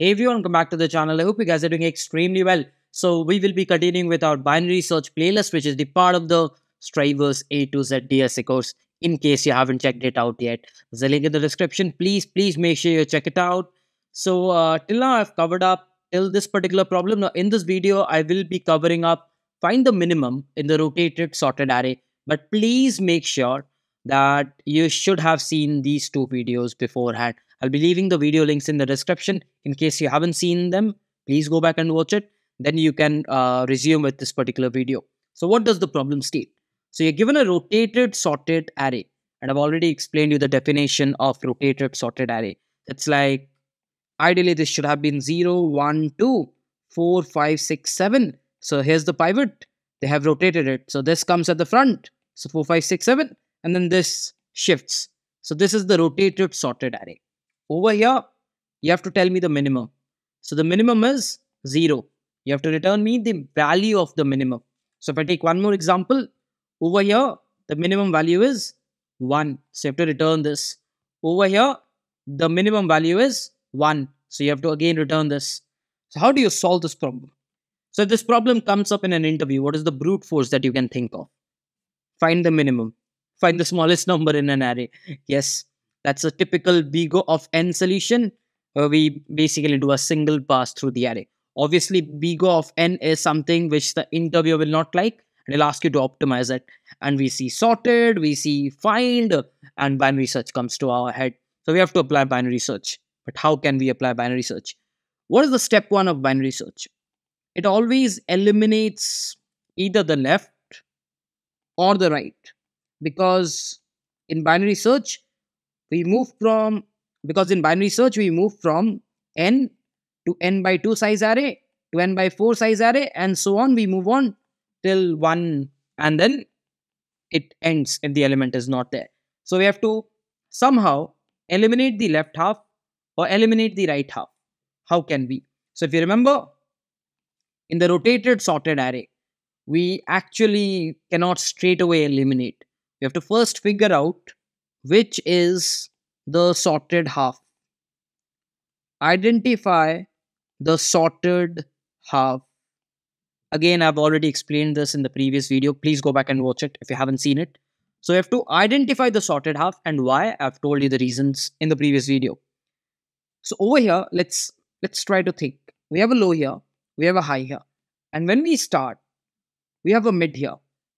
Hey everyone, come back to the channel. I hope you guys are doing extremely well. So we will be continuing with our binary search playlist, which is the part of the Strivers A2Z DSA course. In case you haven't checked it out yet, there's a link in the description. Please make sure you check it out. So till now I've covered up till this particular problem. Now in this video I will be covering up find the minimum in the rotated sorted array. But please make sure that you should have seen these two videos beforehand. I'll be leaving the video links in the description. In case you haven't seen them, please go back and watch it. Then you can resume with this particular video. So what does the problem state? So you're given a rotated sorted array. And I've already explained you the definition of rotated sorted array. It's like, ideally this should have been 0, 1, 2, 4, 5, 6, 7. So here's the pivot. They have rotated it. So this comes at the front. So 4, 5, 6, 7. And then this shifts. So this is the rotated sorted array. Over here, you have to tell me the minimum. So the minimum is 0. You have to return me the value of the minimum. So if I take one more example, over here, the minimum value is 1. So you have to return this. Over here, the minimum value is 1. So you have to again return this. So how do you solve this problem? So if this problem comes up in an interview, what is the brute force that you can think of? Find the minimum. Find the smallest number in an array. Yes. That's a typical BGO of n solution where we basically do a single pass through the array. Obviously, BGO of n is something which the interviewer will not like and he'll ask you to optimize it. And we see sorted, we see find, and binary search comes to our head. So we have to apply binary search. But how can we apply binary search? What is the step one of binary search? It always eliminates either the left or the right, because in binary search we move from n to n by 2 size array to n by 4 size array, and so on. We move on till 1 and then it ends if the element is not there. So we have to somehow eliminate the left half or eliminate the right half. How can we? So if you remember, in the rotated sorted array, we actually cannot straight away eliminate. We have to first figure out which is the sorted half. Identify the sorted half. Again, I've already explained this in the previous video. Please go back and watch it if you haven't seen it. So you have to identify the sorted half, and why? I've told you the reasons in the previous video. So over here, let's try to think. We have a low here, we have a high here. And when we start, we have a mid here.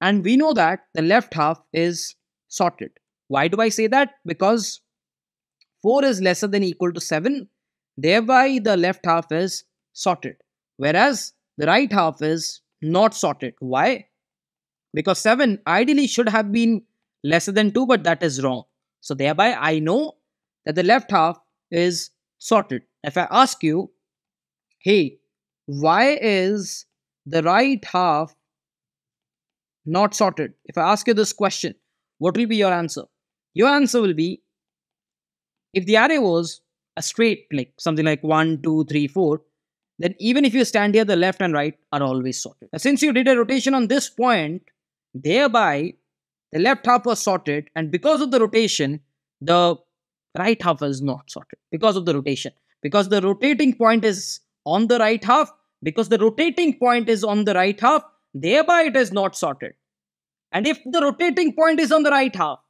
And we know that the left half is sorted. Why do I say that? Because 4 is lesser than or equal to 7. Thereby, the left half is sorted. Whereas, the right half is not sorted. Why? Because 7 ideally should have been lesser than 2, but that is wrong. So, thereby, I know that the left half is sorted. If I ask you, hey, why is the right half not sorted? If I ask you this question, what will be your answer? Your answer will be, if the array was a straight, like something like 1, 2, 3, 4, then even if you stand here, the left and right are always sorted. Now, since you did a rotation on this point, thereby the left half was sorted, and because of the rotation, the right half is not sorted because of the rotation. Because the rotating point is on the right half, because the rotating point is on the right half, thereby it is not sorted. And if the rotating point is on the right half,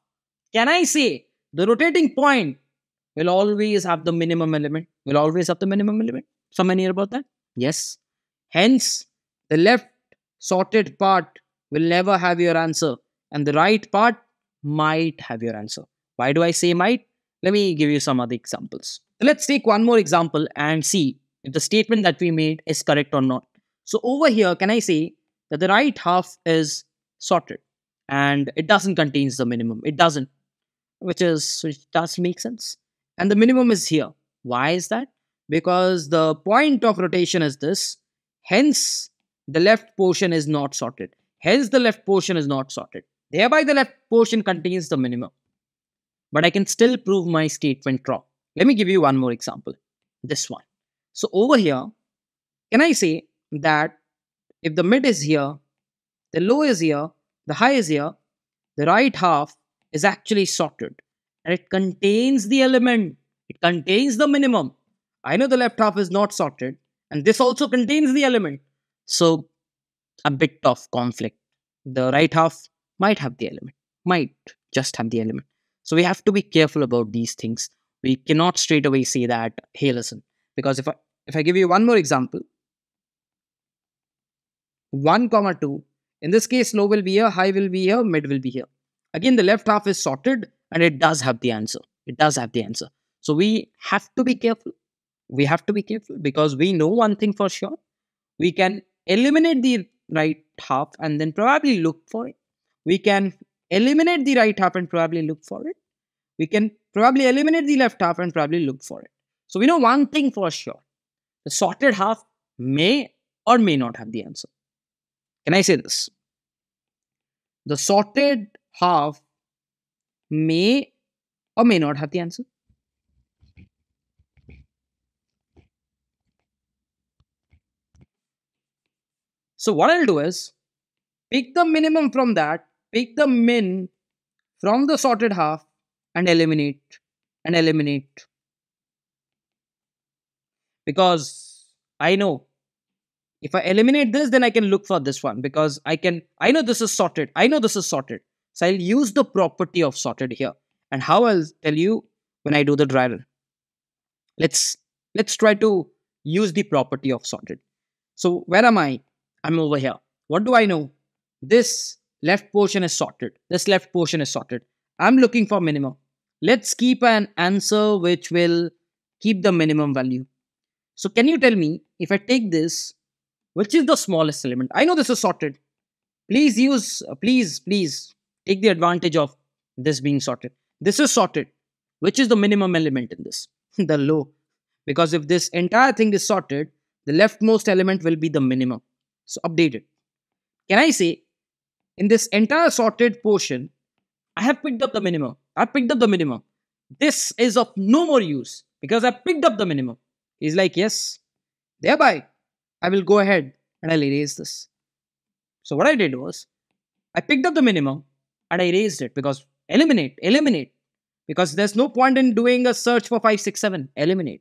can I say the rotating point will always have the minimum element? Will always have the minimum element? Someone hear about that? Yes. Hence, the left sorted part will never have your answer, and the right part might have your answer. Why do I say might? Let me give you some other examples. Let's take one more example and see if the statement that we made is correct or not. So over here, can I say that the right half is sorted? And it doesn't contains the minimum. It doesn't, which does make sense. And the minimum is here. Why is that? Because the point of rotation is this. Hence, the left portion is not sorted. Hence, the left portion is not sorted. Thereby, the left portion contains the minimum. But I can still prove my statement wrong. Let me give you one more example. This one. So over here, can I say that if the mid is here, the low is here, the high is here, the right half is actually sorted. And it contains the element. It contains the minimum. I know the left half is not sorted, and this also contains the element. So, a bit of conflict. The right half might have the element, might just have the element. So, we have to be careful about these things. We cannot straight away say that, hey, listen, because if I give you one more example, 1, 2, in this case, low will be here, high will be here, mid will be here. Again, the left half is sorted and it does have the answer. It does have the answer. So we have to be careful. We have to be careful because we know one thing for sure. We can eliminate the right half and then probably look for it. We can eliminate the right half and probably look for it. We can probably eliminate the left half and probably look for it. So we know one thing for sure. The sorted half may or may not have the answer. Can I say this? The sorted half may or may not have the answer. So what I'll do is, pick the minimum from that, pick the min from the sorted half and eliminate. Because I know if I eliminate this, then I can look for this one because I know this is sorted. I know this is sorted. So I'll use the property of sorted here. And how I'll tell you when I do the dry run. Let's try to use the property of sorted. So where am I? I'm over here. What do I know? This left portion is sorted. This left portion is sorted. I'm looking for minimum. Let's keep an answer which will keep the minimum value. So can you tell me if I take this, which is the smallest element? I know this is sorted. Please use, please take the advantage of this being sorted. This is sorted. Which is the minimum element in this? The low. Because if this entire thing is sorted, the leftmost element will be the minimum. So update it. Can I say, in this entire sorted portion, I have picked up the minimum. I picked up the minimum. This is of no more use because I picked up the minimum. He's like, yes. Thereby, I will go ahead and I'll erase this. So what I did was, I picked up the minimum and I erased it because eliminate. Because there's no point in doing a search for 5, 6, 7. Eliminate.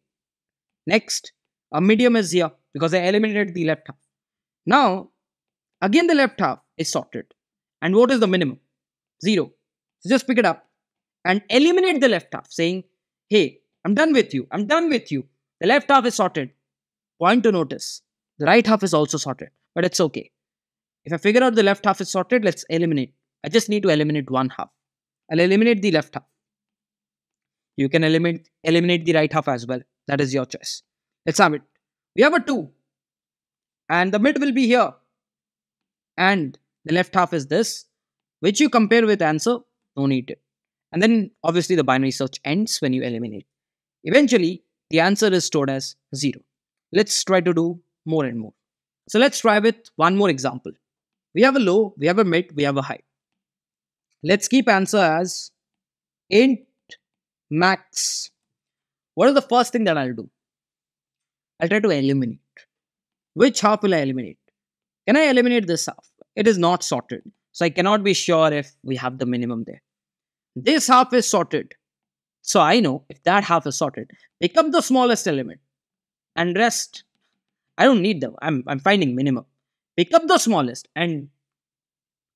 Next, a medium is here because I eliminated the left half. Now, again the left half is sorted. And what is the minimum? 0. So just pick it up and eliminate the left half saying, hey, I'm done with you. I'm done with you. The left half is sorted. Point to notice, the right half is also sorted, but it's okay. If I figure out the left half is sorted, let's eliminate. I just need to eliminate one half. I'll eliminate the left half. You can eliminate the right half as well. That is your choice. Let's have it. We have a 2. And the mid will be here. And the left half is this, which you compare with answer, no need it. And then obviously the binary search ends when you eliminate. Eventually, the answer is stored as 0. Let's try to do more and more. So let's try with one more example. We have a low, we have a mid, we have a high. Let's keep answer as int max. What is the first thing that I'll do? I'll try to eliminate. Which half will I eliminate? Can I eliminate this half? It is not sorted. So I cannot be sure if we have the minimum there. This half is sorted. So I know if that half is sorted, pick up the smallest element and rest. I don't need them. I'm finding minimum. Pick up the smallest and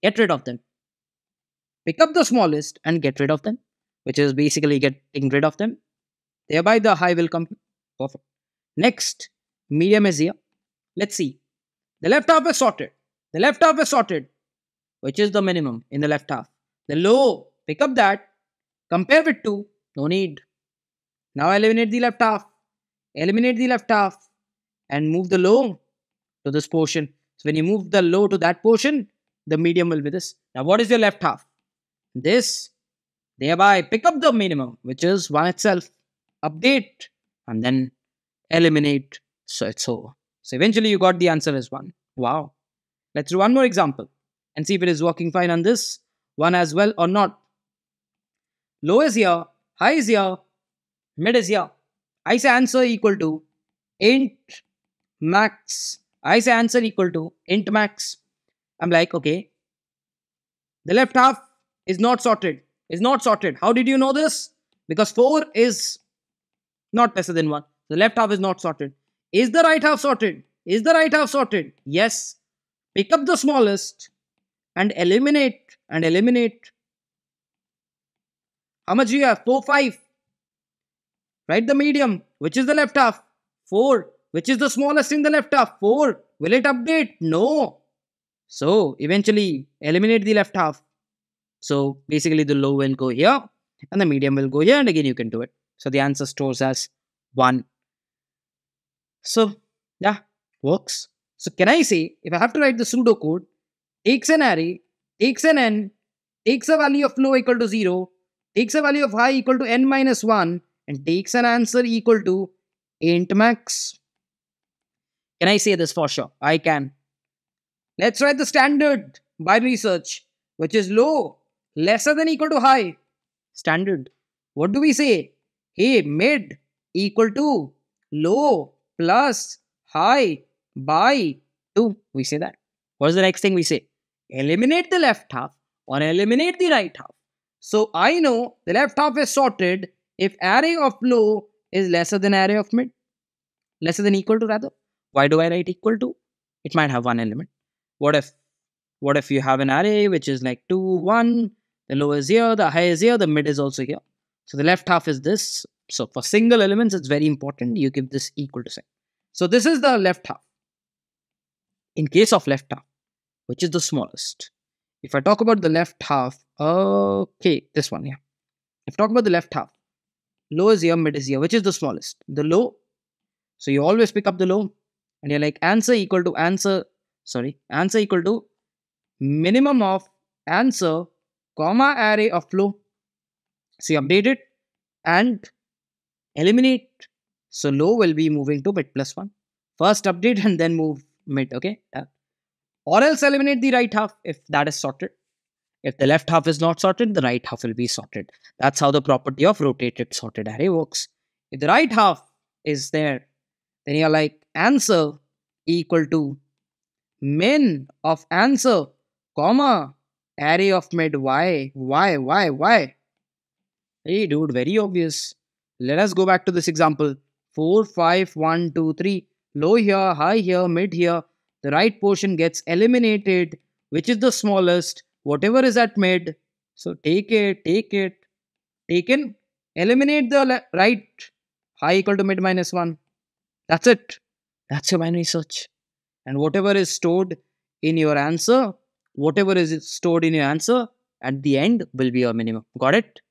get rid of them. Pick up the smallest and get rid of them, which is basically getting rid of them. Thereby the high will come. Perfect. Next, medium is here. Let's see. The left half is sorted. The left half is sorted, which is the minimum in the left half. The low, pick up that. Compare with 2. No need. Now eliminate the left half. Eliminate the left half. And move the low to this portion. So when you move the low to that portion, the medium will be this. Now what is your left half? This. Thereby pick up the minimum, which is 1 itself. Update. And then eliminate. So it's over. So eventually you got the answer as 1. Wow. Let's do one more example. And see if it is working fine on this one as well or not. Low is here. High is here. Mid is here. I say answer equal to int max. I say answer equal to int max. I'm like, okay. The left half is not sorted. Is not sorted. How did you know this? Because 4 is not lesser than 1. The left half is not sorted. Is the right half sorted? Is the right half sorted? Yes. Pick up the smallest and eliminate and eliminate. How much do you have? 4, 5. Write the medium, which is the left half. 4. Which is the smallest in the left half? 4. Will it update? No. So eventually eliminate the left half. So basically the low will go here and the medium will go here, and again you can do it. So the answer stores as 1. So yeah, works. So can I say, if I have to write the pseudo code, takes an array, takes an n, takes a value of low equal to 0, takes a value of high equal to n minus 1, and takes an answer equal to int max. Can I say this for sure? I can. Let's write the standard binary search, which is low, lesser than equal to high. Standard. What do we say? Hey, mid equal to low plus high by 2. We say that. What is the next thing we say? Eliminate the left half or eliminate the right half. So I know the left half is sorted if array of low is lesser than array of mid. Lesser than equal to rather. Why do I write equal to? It might have one element. What if you have an array which is like 2, 1, the low is here, the high is here, the mid is also here. So the left half is this. So for single elements, it's very important you give this equal to sign. So this is the left half. In case of left half, which is the smallest. If I talk about the left half, okay, this one, yeah. If I talk about the left half, low is here, mid is here, which is the smallest? The low. So you always pick up the low. And you're like answer equal to answer, sorry, answer equal to minimum of answer, comma array of low. So you update it and eliminate. So low will be moving to mid plus 1. First update and then move mid, okay? Or else eliminate the right half if that is sorted. If the left half is not sorted, the right half will be sorted. That's how the property of rotated sorted array works. If the right half is there, then you're like answer equal to min of answer, comma, array of mid. Why? Hey dude, very obvious. Let us go back to this example. 4, 5, 1, 2, 3. Low here, high here, mid here. The right portion gets eliminated, which is the smallest, whatever is at mid. So take it. Taken, eliminate the right, high equal to mid minus 1. That's it. That's your binary search. And whatever is stored in your answer, at the end will be your minimum. Got it?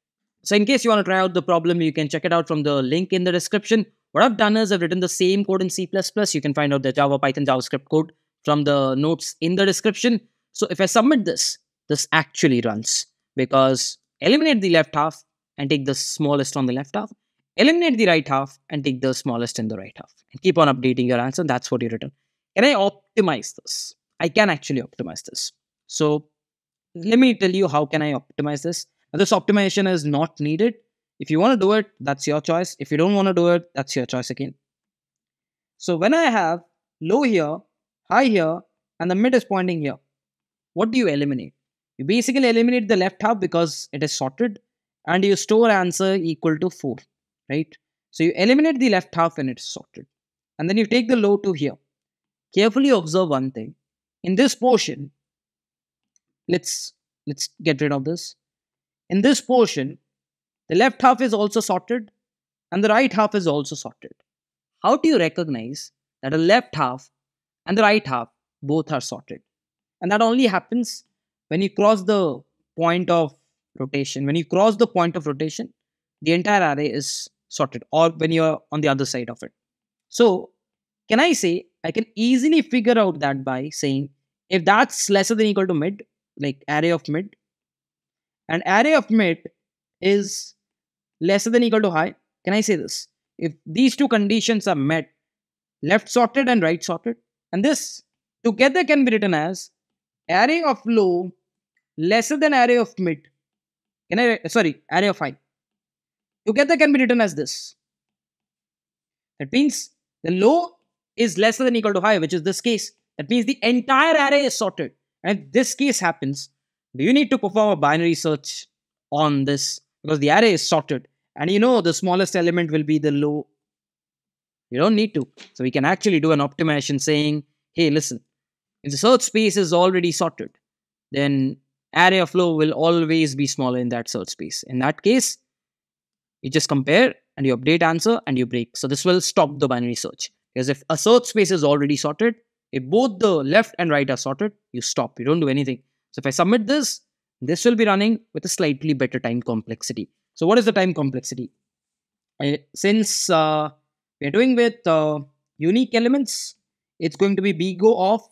So in case you want to try out the problem, you can check it out from the link in the description. What I've done is I've written the same code in C++. You can find out the Java, Python, JavaScript code from the notes in the description. So if I submit this, this actually runs, because eliminate the left half and take the smallest on the left half. Eliminate the right half and take the smallest in the right half. And keep on updating your answer. That's what you return. Can I optimize this? I can actually optimize this. So let me tell you how can I optimize this. Now, this optimization is not needed. If you want to do it, that's your choice. If you don't want to do it, that's your choice again. So when I have low here, high here, and the mid is pointing here, what do you eliminate? You basically eliminate the left half because it is sorted, and you store answer equal to 4. Right? So you eliminate the left half and it's sorted. And then you take the low to here. Carefully observe one thing. In this portion, let's get rid of this. In this portion, the left half is also sorted and the right half is also sorted. How do you recognize that the left half and the right half both are sorted? And that only happens when you cross the point of rotation. When you cross the point of rotation, the entire array is sorted, or when you're on the other side of it. So can I say, I can easily figure out that by saying, if that's lesser than equal to mid, like array of mid, and array of mid is lesser than equal to high, can I say this? If these two conditions are met, left sorted and right sorted, and this together can be written as array of low lesser than array of mid, array of high. Together can be written as this. That means the low is lesser than equal to high, which is this case. That means the entire array is sorted. And if this case happens, do you need to perform a binary search on this? Because the array is sorted. And you know the smallest element will be the low You don't need to. So we can actually do an optimization saying, hey, listen, if the search space is already sorted, then array of flow will always be smaller in that search space. In that case, you just compare and you update answer and you break. So this will stop the binary search. Because if a search space is already sorted, if both the left and right are sorted, you stop. You don't do anything. So if I submit this, this will be running with a slightly better time complexity. So what is the time complexity? Since we are doing with unique elements, it's going to be bgo of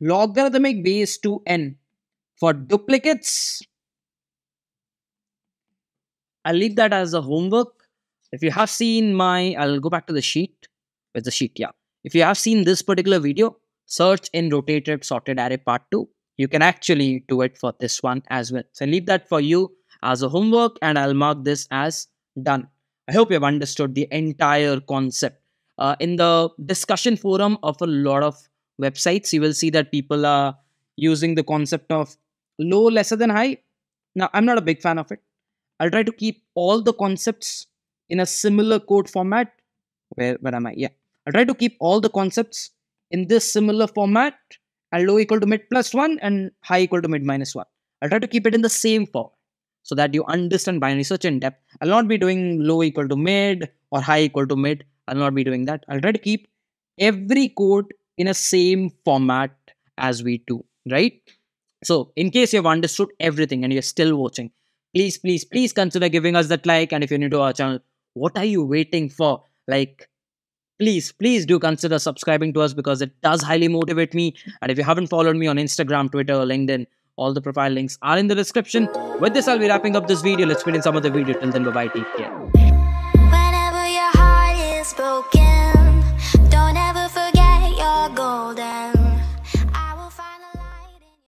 logarithmic base to n. For duplicates, I'll leave that as a homework. If you have seen my, I'll go back to the sheet. With the sheet, yeah. If you have seen this particular video, search in rotated sorted array part 2. You can actually do it for this one as well. So I'll leave that for you as a homework and I'll mark this as done. I hope you have understood the entire concept. In the discussion forum of a lot of websites, you will see that people are using the concept of low, lesser than high. Now, I'm not a big fan of it. I'll try to keep all the concepts in a similar code format. Where am I? Yeah. I'll try to keep all the concepts in this similar format. And low equal to mid plus 1 and high equal to mid minus 1. I'll try to keep it in the same form so that you understand binary search in depth. I'll not be doing low equal to mid or high equal to mid. I'll not be doing that. I'll try to keep every code in a same format as we do, right? So in case you've understood everything and you're still watching, please, please, please consider giving us that like. And if you're new to our channel, what are you waiting for? Like, please, please do consider subscribing to us because it does highly motivate me. And if you haven't followed me on Instagram, Twitter, LinkedIn, all the profile links are in the description. With this, I'll be wrapping up this video. Let's meet in some other video. Till then, bye-bye. Take care.